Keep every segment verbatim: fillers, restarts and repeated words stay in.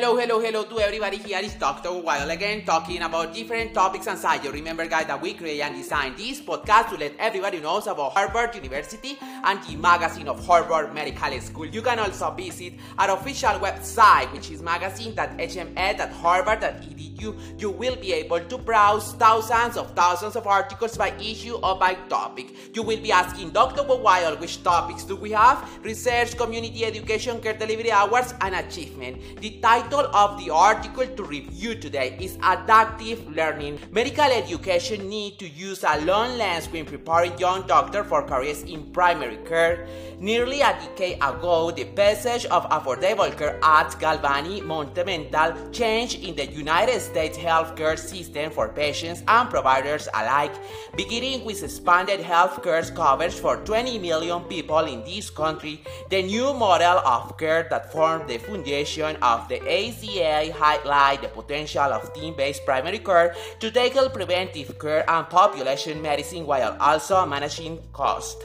Hello, hello, hello to everybody. Here is Doctor Wild again, talking about different topics and science. Remember, guys, that we create and design this podcast to let everybody knows about Harvard University and the magazine of Harvard Medical School. You can also visit our official website, which is magazine dot h m e dot harvard dot e d u. You will be able to browse thousands of thousands of articles by issue or by topic. You will be asking Doctor Bawai, which topics do we have? Research, community education, care delivery hours, and achievement. The title of the article to review today is Adaptive Learning. Medical education need to use a long lens when preparing young doctors for careers in primary care. Nearly a decade ago, the passage of Affordable Care Act galvanized monumental change in the United States healthcare system for patients and providers alike, beginning with expanded healthcare coverage for twenty million people in this country. The new model of care that formed the foundation of the A C A highlights the potential of team-based primary care to tackle preventive care and population medicine while also managing costs.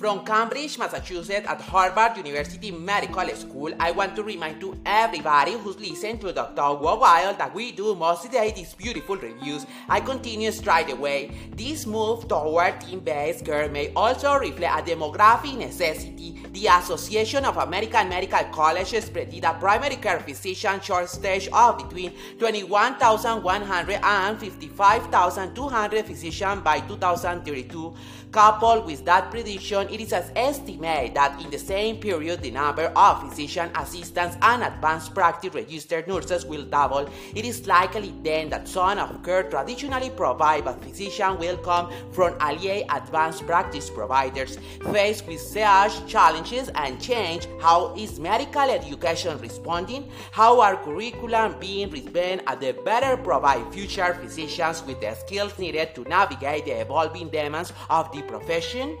From Cambridge, Massachusetts at Harvard University Medical School, I want to remind to everybody who's listened to Doctor Wild that we do most today these beautiful reviews. I continue straight away. This move toward team-based care may also reflect a demographic necessity. The Association of American Medical Colleges predicted that primary care physician shortage of between twenty-one thousand one hundred and fifty-five thousand two hundred physicians by two thousand thirty-two. Coupled with that prediction, it is estimated that in the same period, the number of physician assistants and advanced practice registered nurses will double. It is likely then that some of care traditionally provided by physicians will come from allied advanced practice providers. Faced with such challenges and change, how is medical education responding? How are curriculum being reinvented to better provide future physicians with the skills needed to navigate the evolving demands of the profession?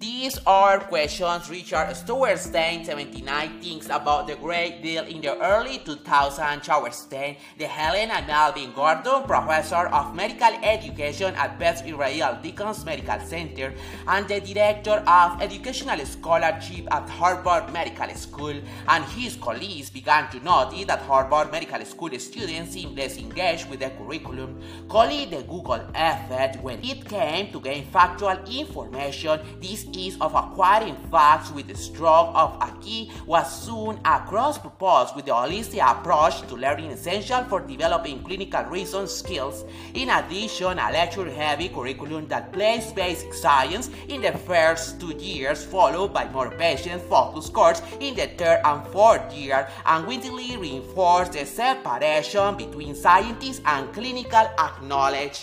These are questions Richard Schwartzman, seventy-nine, thinks about the Great Deal in the early two thousands. Charstein, the Helen and Alvin Gordon Professor of Medical Education at Beth Israel Deaconess Medical Center and the Director of Educational Scholarship at Harvard Medical School, and his colleagues began to notice that Harvard Medical School students seemed less engaged with the curriculum, calling the Google effect when it came to gain factual information. This is of acquiring facts with the stroke of a key was soon a cross-purpose with the holistic approach to learning essential for developing clinical reason skills. In addition, a lecture-heavy curriculum that plays basic science in the first two years, followed by more patient-focused course in the third and fourth year, unwittingly reinforced the separation between scientists and clinical knowledge.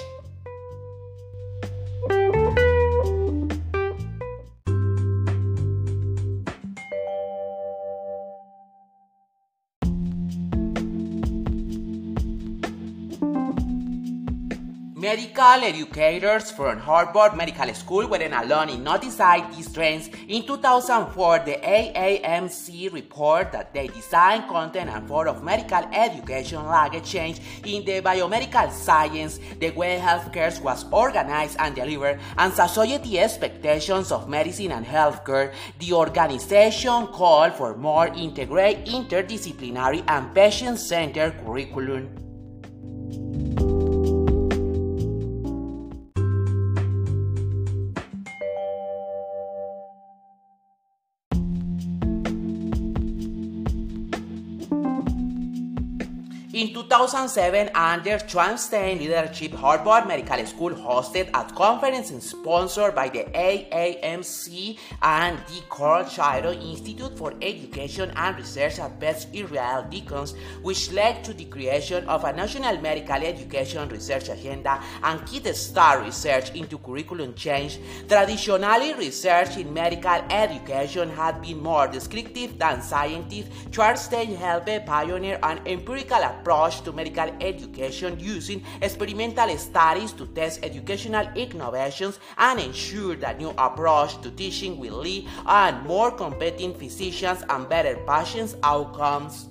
Medical educators from Harvard Medical School weren't alone in noticing these trends. In two thousand four, the A A M C report that they designed content and form of medical education lacked a change in the biomedical science, the way healthcare was organized and delivered, and society expectations of medicine and healthcare. The organization called for more integrated, interdisciplinary, and patient-centered curriculum. In two thousand seven, under Schwarzstein leadership, Harvard Medical School hosted a conference sponsored by the A A M C and the Carl Shiro Institute for Education and Research at Beth Israel Deaconess, which led to the creation of a national medical education research agenda and kickstart research into curriculum change. Traditionally, research in medical education had been more descriptive than scientific. Schwarzstein helped pioneer an empirical approach approach to medical education using experimental studies to test educational innovations and ensure that new approach to teaching will lead on more competing physicians and better patient outcomes.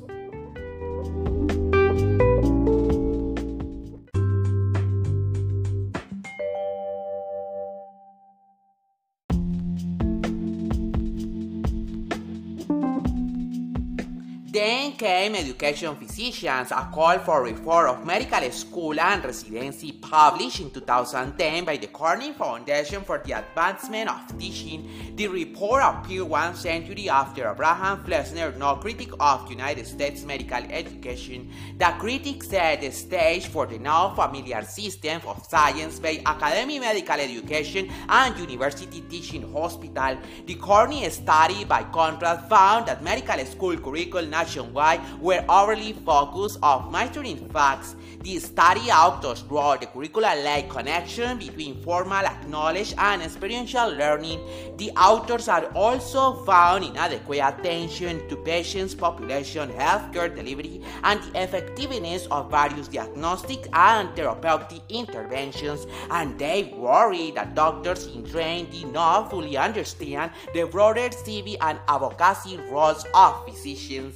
Then came Education Physicians, a call for reform of medical school and residency, published in two thousand ten by the Corning Foundation for the Advancement of Teaching. The report appeared one century after Abraham Flesner, no critic of United States medical education. The critic set the stage for the now familiar system of science-based academic medical education and university teaching hospital. The Corning study, by contrast, found that medical school curricula nationwide were overly focused on measuring facts. The study authors draw the curricular-like connection between formal knowledge and experiential learning. The authors are also found inadequate attention to patients' population healthcare delivery and the effectiveness of various diagnostic and therapeutic interventions, and they worry that doctors in training did not fully understand the broader civic and advocacy roles of physicians.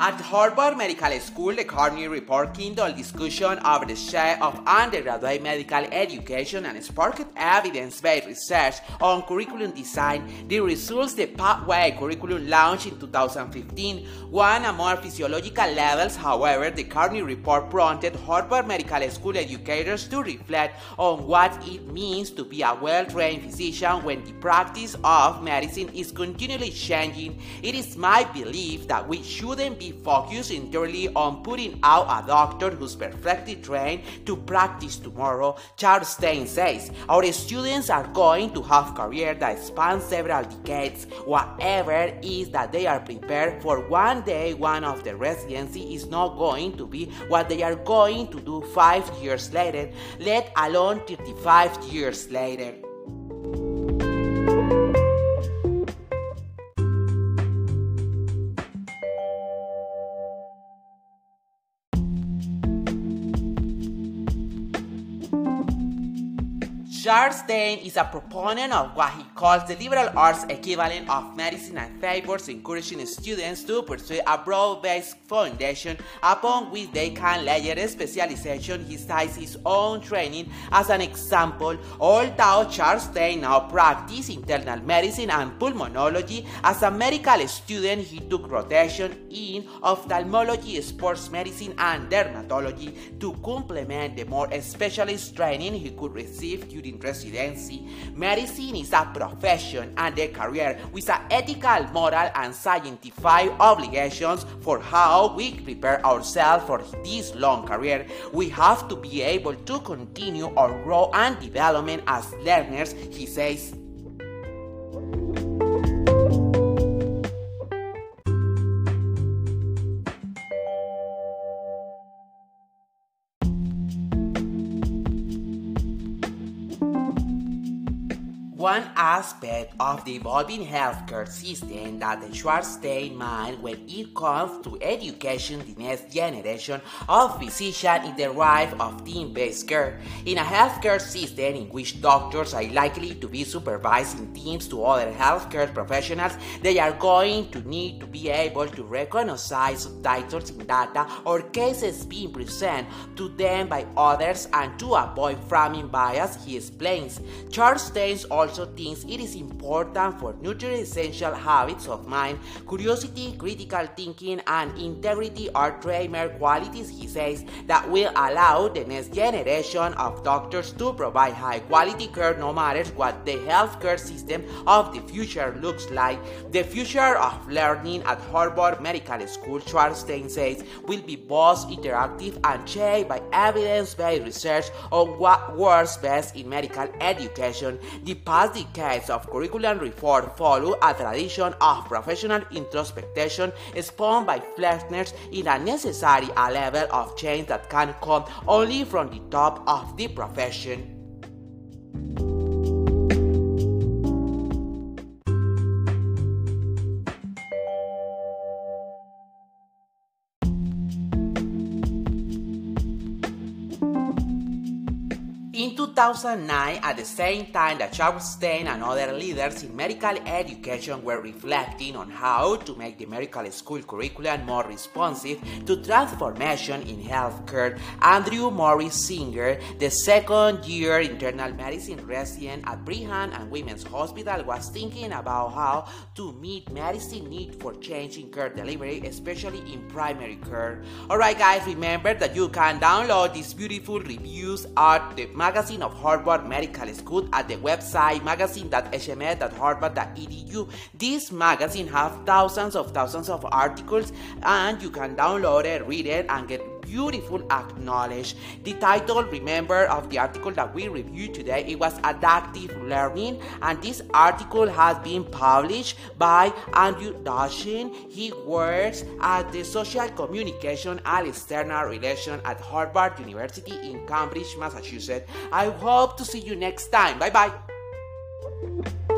At Harvard Medical School, the Carney Report kindled discussion over the share of undergraduate medical education and sparked evidence-based research on curriculum design. The results, the Pathway curriculum launched in two thousand fifteen, won at more physiological levels. However, the Carney Report prompted Harvard Medical School educators to reflect on what it means to be a well-trained physician when the practice of medicine is continually changing. It is my belief that we shouldn't be focus entirely on putting out a doctor who's perfectly trained to practice tomorrow, Charstein says. Our students are going to have careers that span several decades. Whatever is that they are prepared for one day, one of the residency is not going to be what they are going to do five years later, let alone thirty-five years later. Schwarzstein is a proponent of what he calls the liberal arts equivalent of medicine and favors encouraging students to pursue a broad-based foundation upon which they can layer specialization. He cites his own training as an example, although Schwarzstein now practices internal medicine and pulmonology. As a medical student, he took rotation in ophthalmology, sports medicine, and dermatology to complement the more specialist training he could receive during residency. Medicine is a profession and a career with an ethical, moral, and scientific obligations for how we prepare ourselves for this long career. We have to be able to continue our growth and development as learners, he says. One aspect of the evolving healthcare system that the Schwarzstein mind when it comes to education the next generation of physicians is the rise of team-based care. In a healthcare system in which doctors are likely to be supervising teams to other healthcare professionals, they are going to need to be able to recognize subtitles in data or cases being presented to them by others and to avoid framing bias, he explains. Schwarzstein also thinks it is important for nurturing essential habits of mind. Curiosity, critical thinking, and integrity are trademark qualities, he says, that will allow the next generation of doctors to provide high-quality care no matter what the healthcare system of the future looks like. The future of learning at Harvard Medical School, Schwarzstein says, will be both interactive and shaped by evidence-based research on what works best in medical education. The past decades of curriculum reform follow a tradition of professional introspection spawned by Flesner's in a necessary a level of change that can come only from the top of the profession. In two thousand nine, at the same time that Charstein and other leaders in medical education were reflecting on how to make the medical school curriculum more responsive to transformation in healthcare, Andrew Morris Singer, the second-year internal medicine resident at Brigham and Women's Hospital, was thinking about how to meet medicine need for change in care delivery, especially in primary care. Alright guys, remember that you can download these beautiful reviews at the Magazine of Harvard Medical School at the website magazine dot h m s dot harvard dot e d u. This magazine has thousands of thousands of articles, and you can download it, read it, and get beautiful acknowledge. The title, remember, of the article that we reviewed today, it was Adaptive Learning, and this article has been published by Andrew Doshin. He works at the Social Communication and External Relations at Harvard University in Cambridge, Massachusetts. I hope to see you next time. Bye-bye.